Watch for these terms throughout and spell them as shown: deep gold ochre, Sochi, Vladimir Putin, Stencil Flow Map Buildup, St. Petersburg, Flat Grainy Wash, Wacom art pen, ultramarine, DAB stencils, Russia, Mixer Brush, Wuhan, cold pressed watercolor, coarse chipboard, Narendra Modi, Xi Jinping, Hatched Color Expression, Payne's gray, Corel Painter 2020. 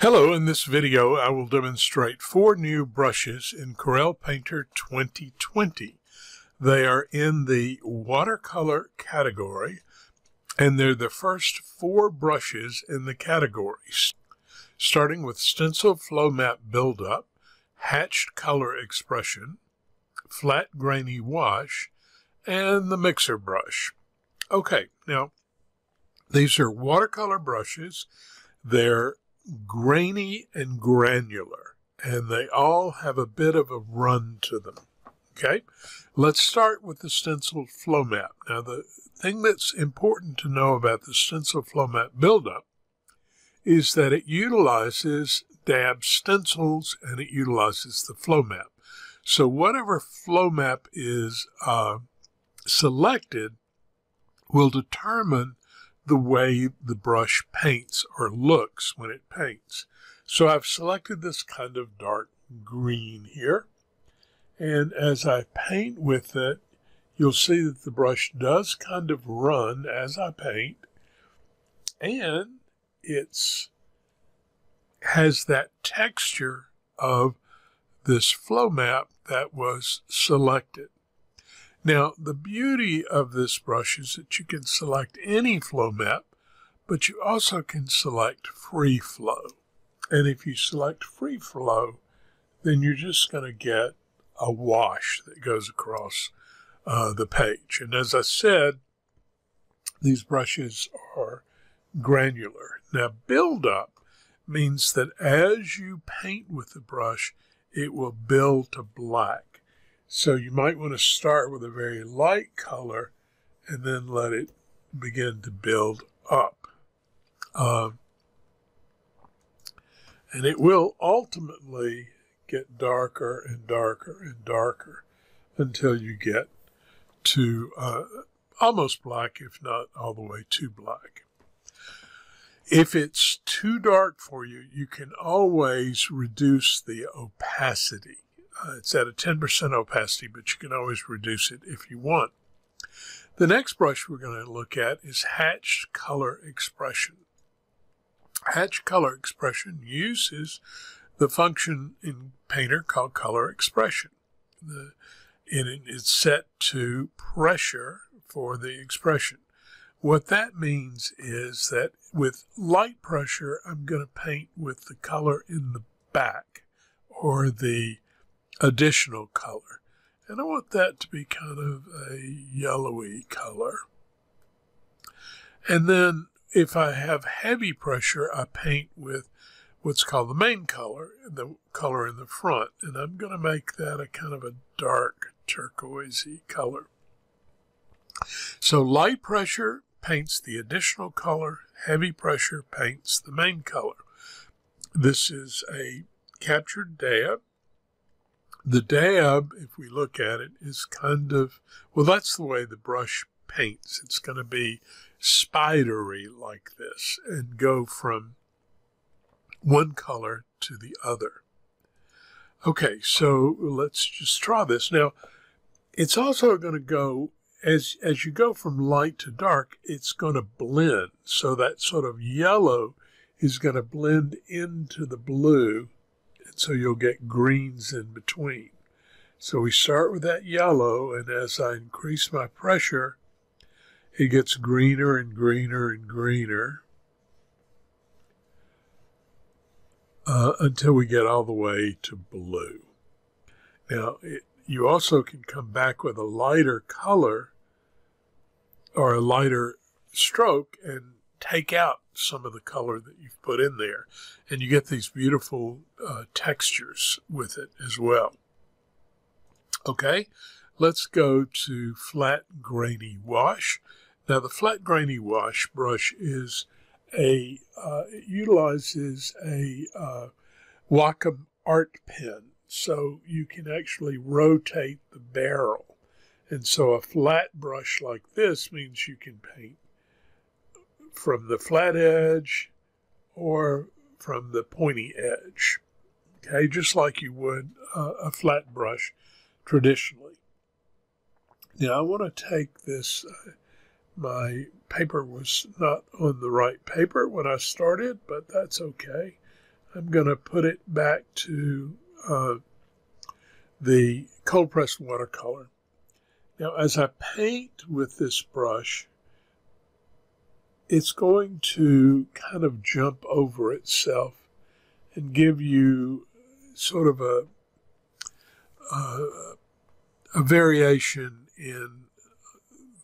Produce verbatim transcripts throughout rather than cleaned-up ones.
Hello, in this video I will demonstrate four new brushes in Corel Painter twenty twenty. They are in the watercolor category, and they're the first four brushes in the categories, starting with Stencil Flow Map Buildup, Hatched Color Expression, Flat Grainy Wash, and the Mixer Brush. Okay, now, these are watercolor brushes. They're grainy and granular, and they all have a bit of a run to them. Okay, let's start with the Stencil Flow Map. Now, the thing that's important to know about the Stencil Flow Map Buildup is that it utilizes D A B stencils and it utilizes the flow map. So whatever flow map is uh, selected will determine the way the brush paints or looks when it paints. So I've selected this kind of dark green here. And as I paint with it, you'll see that the brush does kind of run as I paint. And it's has that texture of this flow map that was selected. Now, the beauty of this brush is that you can select any flow map, but you also can select free flow. And if you select free flow, then you're just going to get a wash that goes across uh, the page. And as I said, these brushes are granular. Now, build up means that as you paint with the brush, it will build to black. So you might want to start with a very light color and then let it begin to build up. Um, and it will ultimately get darker and darker and darker until you get to uh, almost black, if not all the way to black. If it's too dark for you, you can always reduce the opacity. Uh, it's at a ten percent opacity, but you can always reduce it if you want. The next brush we're going to look at is Hatched Color Expression. Hatched Color Expression uses the function in Painter called Color Expression. The, and it's set to pressure for the expression. What that means is that with light pressure, I'm going to paint with the color in the back or the additional color. And I want that to be kind of a yellowy color. And then if I have heavy pressure, I paint with what's called the main color, the color in the front. And I'm going to make that a kind of a dark turquoisey color. So light pressure paints the additional color, heavy pressure paints the main color. This is a captured dab. The dab, if we look at it, is kind of, well, that's the way the brush paints. It's going to be spidery like this and go from one color to the other. Okay, so let's just try this. Now, it's also going to go, as, as you go from light to dark, it's going to blend. So that sort of yellow is going to blend into the blue. And so you'll get greens in between. So we start with that yellow, and as I increase my pressure, it gets greener and greener and greener uh, until we get all the way to blue. Now, it, you also can come back with a lighter color or a lighter stroke and take out some of the color that you've put in there. And you get these beautiful uh, textures with it as well. Okay, let's go to Flat Grainy Wash. Now, the Flat Grainy Wash brush is a, uh, it utilizes a uh, Wacom art pen. So you can actually rotate the barrel. And so a flat brush like this means you can paint from the flat edge or from the pointy edge, okay, just like you would uh, a flat brush traditionally. Now, I want to take this. Uh, my paper was not on the right paper when I started, but that's okay. I'm going to put it back to uh, the cold pressed watercolor. Now, as I paint with this brush, it's going to kind of jump over itself and give you sort of a, a, a variation in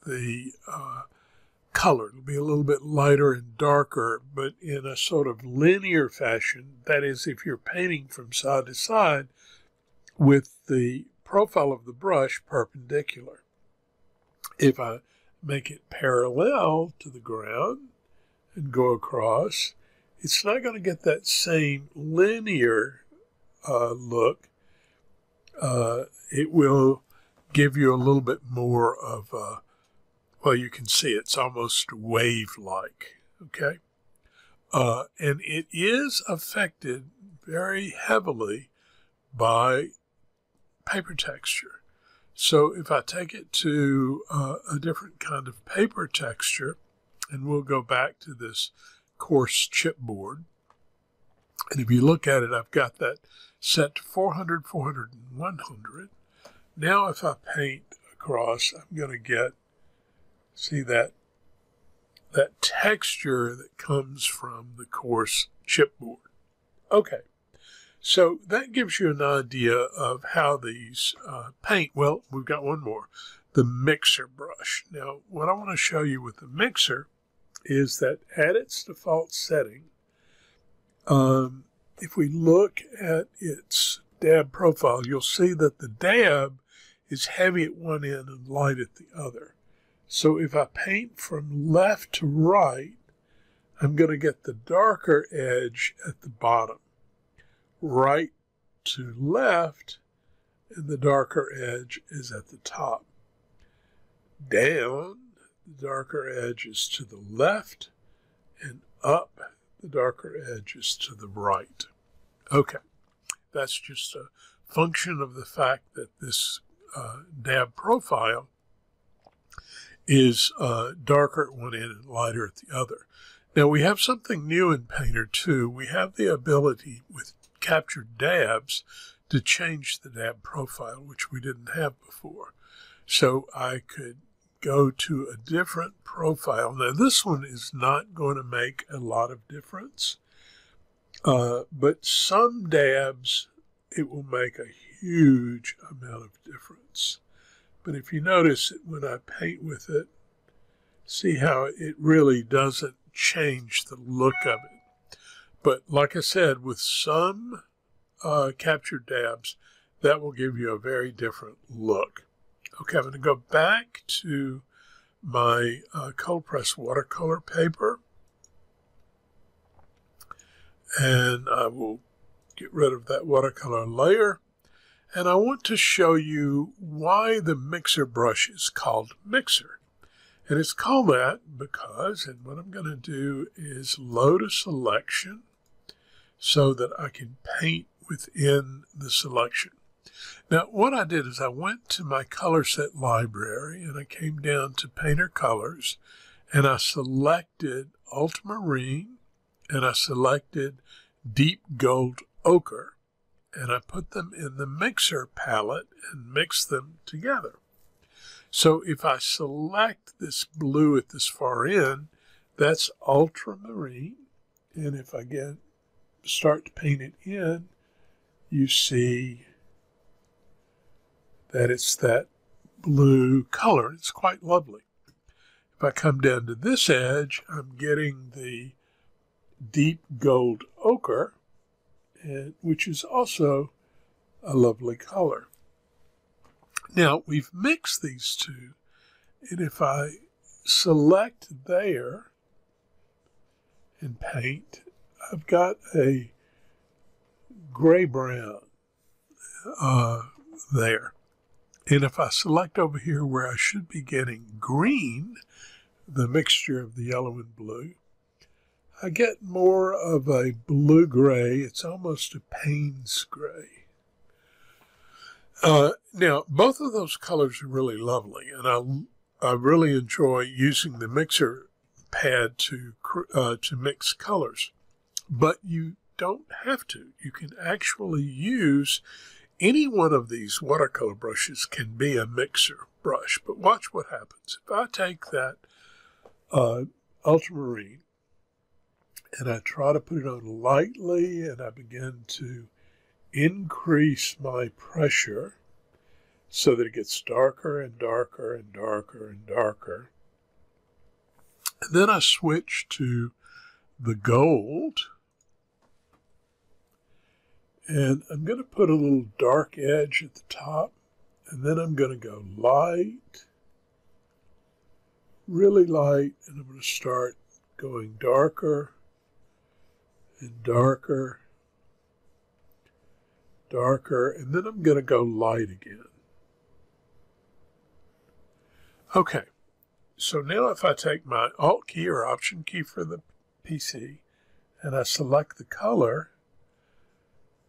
the uh, color. It'll be a little bit lighter and darker, but in a sort of linear fashion. That is, if you're painting from side to side with the profile of the brush perpendicular. If I make it parallel to the ground and go across, it's not going to get that same linear uh, look. Uh, it will give you a little bit more of a, well, you can see it's almost wave-like, okay? Uh, and it is affected very heavily by paper texture. So if I take it to uh, a different kind of paper texture, and we'll go back to this coarse chipboard, and if you look at it, I've got that set to four hundred, four hundred, and one hundred. Now if I paint across, I'm going to get, see that, that texture that comes from the coarse chipboard. Okay, so that gives you an idea of how these uh, paint. Well, we've got one more, the mixer brush. Now, what I want to show you with the mixer is that at its default setting, um, if we look at its dab profile, you'll see that the dab is heavy at one end and light at the other. So if I paint from left to right, I'm going to get the darker edge at the bottom, right to left, and the darker edge is at the top. Down, the darker edge is to the left, and up, the darker edge is to the right. Okay, that's just a function of the fact that this uh, dab profile is uh, darker at one end and lighter at the other. Now, we have something new in Painter, too. We have the ability with captured dabs to change the dab profile, which we didn't have before. So I could go to a different profile. Now, this one is not going to make a lot of difference, uh, but some dabs, it will make a huge amount of difference. But if you notice it when I paint with it, see how it really doesn't change the look of it. But like I said, with some uh, captured dabs, that will give you a very different look. Okay, I'm going to go back to my uh, cold press watercolor paper, and I will get rid of that watercolor layer. And I want to show you why the mixer brush is called mixer. And it's called that because, and what I'm going to do is load a selection so that I can paint within the selection. Now, what I did is I went to my color set library, and I came down to Painter Colors, and I selected ultramarine, and I selected deep gold ochre, and I put them in the mixer palette and mixed them together. So if I select this blue at this far end, that's ultramarine, and if I get start to paint it in, you see that it's that blue color. It's quite lovely. If I come down to this edge, I'm getting the deep gold ochre, and, which is also a lovely color. Now, we've mixed these two, and if I select there and paint, I've got a gray-brown uh, there. And if I select over here where I should be getting green, the mixture of the yellow and blue, I get more of a blue-gray. It's almost a Payne's gray. Uh, now, both of those colors are really lovely, and I, I really enjoy using the mixer pad to, uh, to mix colors. But you don't have to. You can actually use any one of these watercolor brushes can be a mixer brush. But watch what happens. If I take that uh, ultramarine and I try to put it on lightly and I begin to increase my pressure so that it gets darker and darker and darker and darker. And then I switch to the gold. And I'm going to put a little dark edge at the top. And then I'm going to go light, really light. And I'm going to start going darker and darker, darker. And then I'm going to go light again. Okay, so now if I take my Alt key or Option key for the P C and I select the color,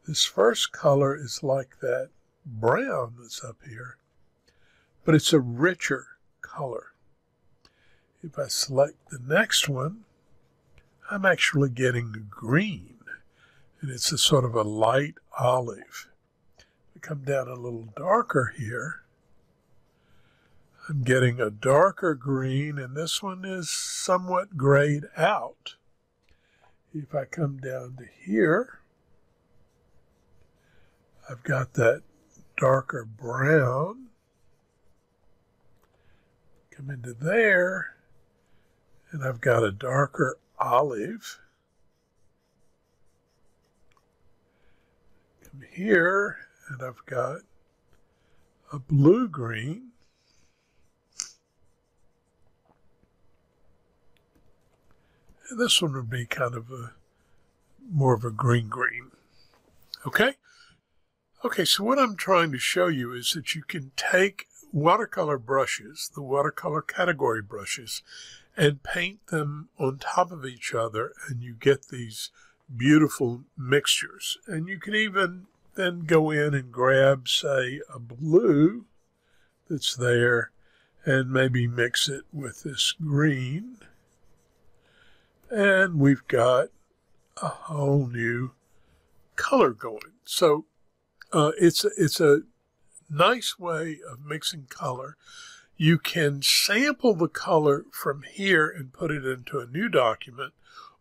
this first color is like that brown that's up here, but it's a richer color. If I select the next one, I'm actually getting green, and it's a sort of a light olive. If I come down a little darker here, I'm getting a darker green, and this one is somewhat grayed out. If I come down to here, I've got that darker brown. Come into there, and I've got a darker olive. Come here, and I've got a blue-green. And this one would be kind of a more of a green-green. Okay? Okay, so what I'm trying to show you is that you can take watercolor brushes, the watercolor category brushes, and paint them on top of each other, and you get these beautiful mixtures. And you can even then go in and grab, say, a blue that's there and maybe mix it with this green. And we've got a whole new color going. So uh, it's, it's a nice way of mixing color. You can sample the color from here and put it into a new document,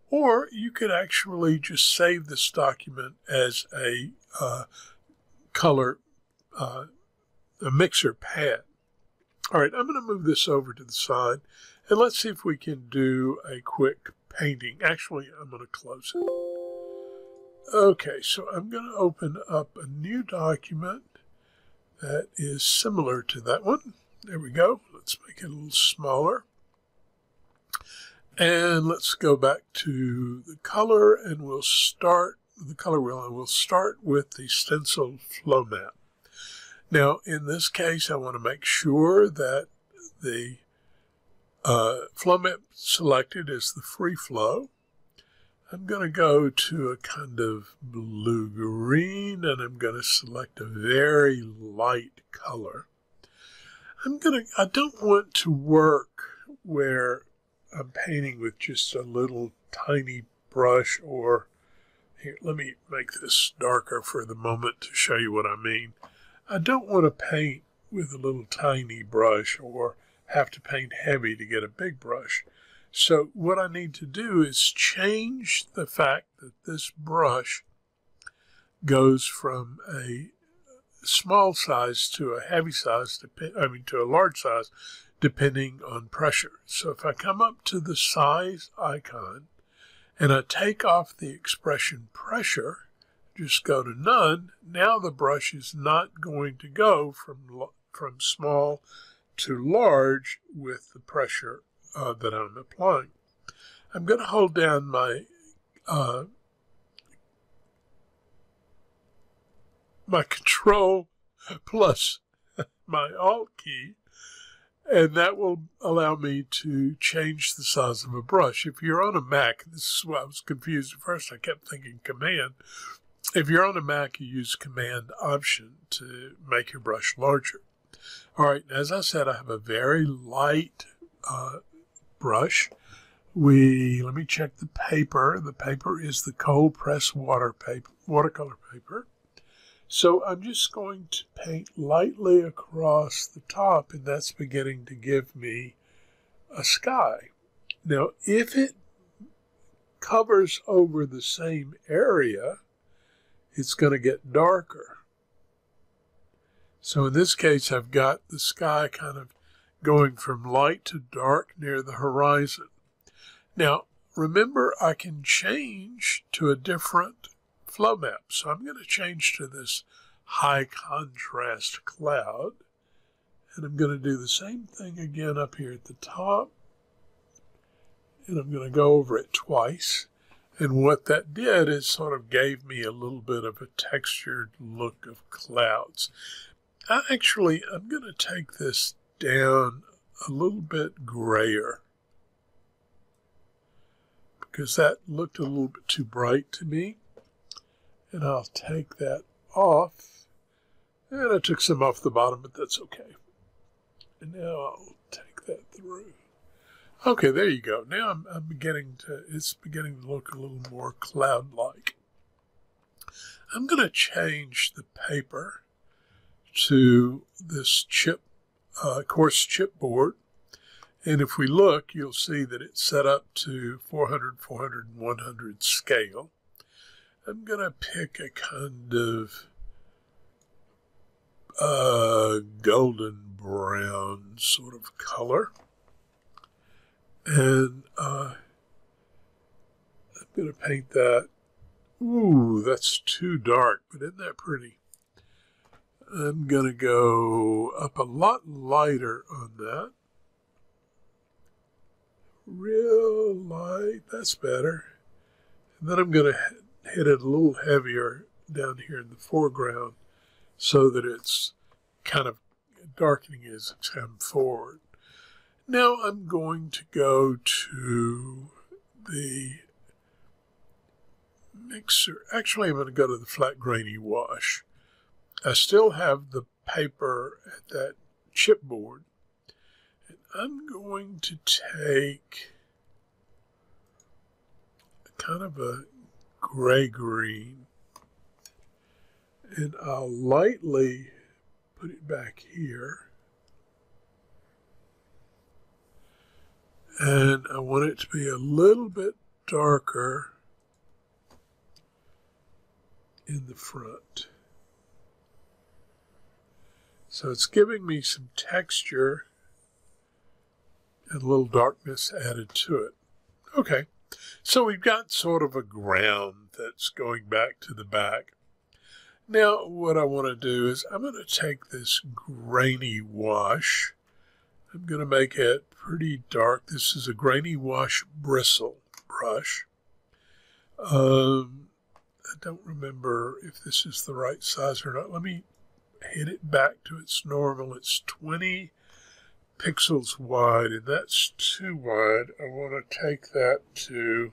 or you could actually just save this document as a uh, color uh, a mixer pad. All right, I'm going to move this over to the side, and let's see if we can do a quick painting. Actually, I'm going to close it. Okay, so I'm going to open up a new document that is similar to that one. There we go. Let's make it a little smaller. And let's go back to the color, and we'll start the color wheel, and we'll start with the stencil flow map. Now, in this case, I want to make sure that the Uh, flow map selected is the free flow. I'm going to go to a kind of blue-green, and I'm going to select a very light color. I'm going to, I don't want to work where I'm painting with just a little tiny brush or, here, let me make this darker for the moment to show you what I mean. I don't want to paint with a little tiny brush or have to paint heavy to get a big brush. So what I need to do is change the fact that this brush goes from a small size to a heavy size, I mean to a large size, depending on pressure. So if I come up to the size icon and I take off the expression pressure, just go to none, now the brush is not going to go from, from small to large with the pressure uh, that I'm applying. I'm going to hold down my uh, my Control plus my Alt key, and that will allow me to change the size of a brush. If you're on a Mac, this is why I was confused at first. I kept thinking Command. If you're on a Mac, you use Command Option to make your brush larger. All right, as I said, I have a very light uh, brush. we, let me check the paper. The paper is the cold pressed water paper, watercolor paper. So I'm just going to paint lightly across the top, and that's beginning to give me a sky. Now, if it covers over the same area, it's going to get darker. So in this case, I've got the sky kind of going from light to dark near the horizon. Now, remember, I can change to a different flow map. So I'm going to change to this high contrast cloud. And I'm going to do the same thing again up here at the top. And I'm going to go over it twice. And what that did is sort of gave me a little bit of a textured look of clouds. I actually, I'm going to take this down a little bit grayer, because that looked a little bit too bright to me. And I'll take that off. And I took some off the bottom, but that's okay. And now I'll take that through. Okay, there you go. Now I'm, I'm beginning to, it's beginning to look a little more cloud-like. I'm going to change the paper to this chip, uh, coarse chipboard. And if we look, you'll see that it's set up to four hundred, four hundred, and one hundred scale. I'm going to pick a kind of uh, golden brown sort of color. And uh, I'm going to paint that. Ooh, that's too dark, but isn't that pretty? I'm going to go up a lot lighter on that. Real light, that's better. And then I'm going to hit it a little heavier down here in the foreground so that it's kind of darkening as it's come forward. Now I'm going to go to the mixer. Actually, I'm going to go to the Flat Grainy Wash. I still have the paper at that chipboard. And I'm going to take kind of a gray-green, and I'll lightly put it back here. And I want it to be a little bit darker in the front. So it's giving me some texture and a little darkness added to it. Okay, so we've got sort of a ground that's going back to the back. Now what I want to do is I'm going to take this grainy wash. I'm going to make it pretty dark. This is a grainy wash bristle brush. Um, I don't remember if this is the right size or not. Let me hit it back to its normal. It's twenty pixels wide, and that's too wide. I want to take that to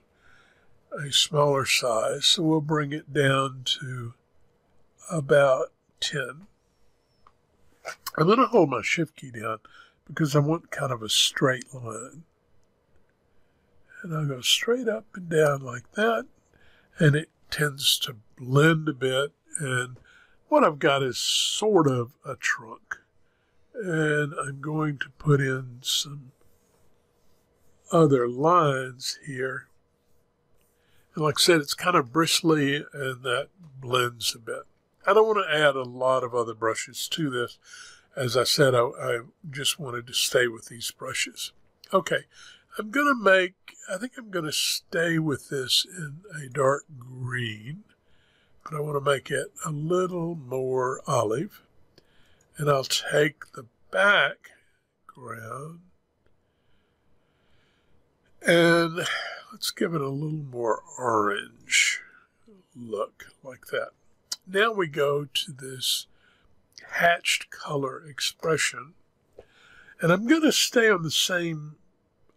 a smaller size, so we'll bring it down to about ten. I'm going to hold my shift key down, because I want kind of a straight line. And I'll go straight up and down like that, and it tends to blend a bit, and what I've got is sort of a trunk. And I'm going to put in some other lines here. And like I said, it's kind of bristly, and that blends a bit. I don't want to add a lot of other brushes to this. As I said, I, I just wanted to stay with these brushes. Okay, I'm going to make, I think I'm going to stay with this in a dark green, but I want to make it a little more olive. And I'll take the background and let's give it a little more orange look like that. Now we go to this Hatched Color Expression, and I'm going to stay on the same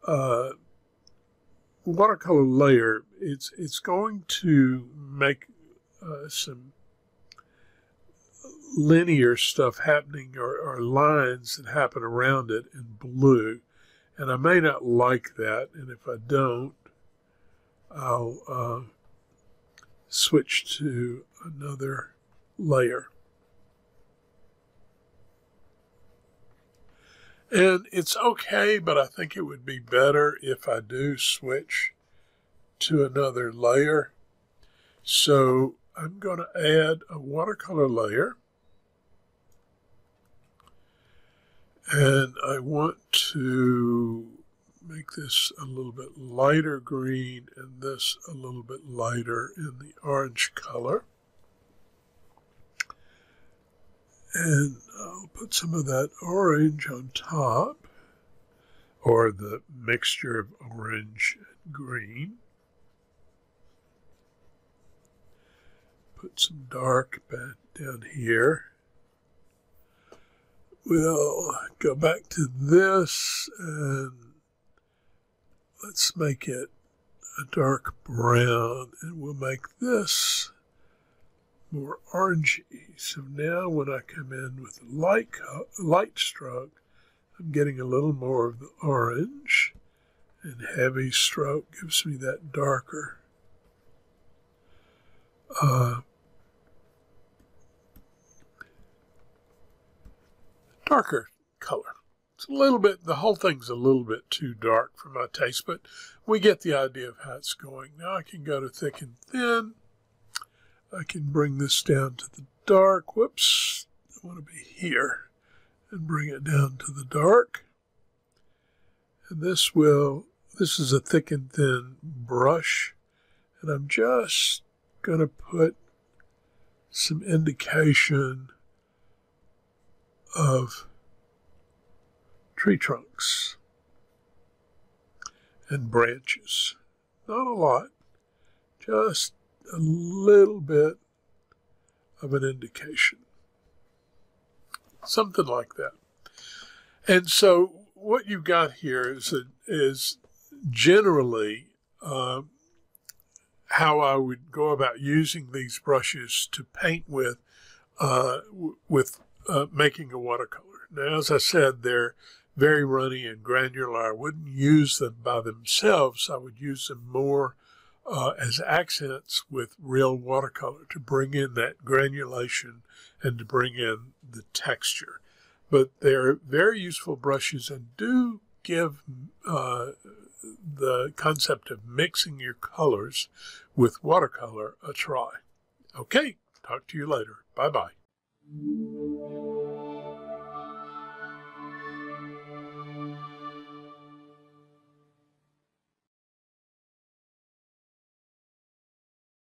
uh, watercolor layer. It's it's going to make uh, some linear stuff happening, or, or lines that happen around it in blue, And I may not like that, and if I don't, I'll uh, switch to another layer. And it's okay, but I think it would be better if I do switch to another layer. So I'm going to add a watercolor layer. And I want to make this a little bit lighter green and this a little bit lighter in the orange color. And I'll put some of that orange on top, or the mixture of orange and green. Put some dark back down here. We'll go back to this and let's make it a dark brown, and we'll make this more orangey. So now when I come in with a light, light stroke, I'm getting a little more of the orange, and heavy stroke gives me that darker uh, darker color. It's a little bit, the whole thing's a little bit too dark for my taste, but we get the idea of how it's going. Now I can go to thick and thin. I can bring this down to the dark. Whoops, I want to be here and bring it down to the dark. And this will, this is a thick and thin brush, and I'm just going to put some indication of tree trunks and branches. Not a lot, just a little bit of an indication. Something like that. And so what you've got here is, a, is generally uh, how I would go about using these brushes to paint with, uh, with Uh, making a watercolor. Now, as I said, they're very runny and granular. I wouldn't use them by themselves. I would use them more uh, as accents with real watercolor to bring in that granulation and to bring in the texture. But they're very useful brushes and do give uh, the concept of mixing your colors with watercolor a try. Okay, talk to you later. Bye-bye. Thank you.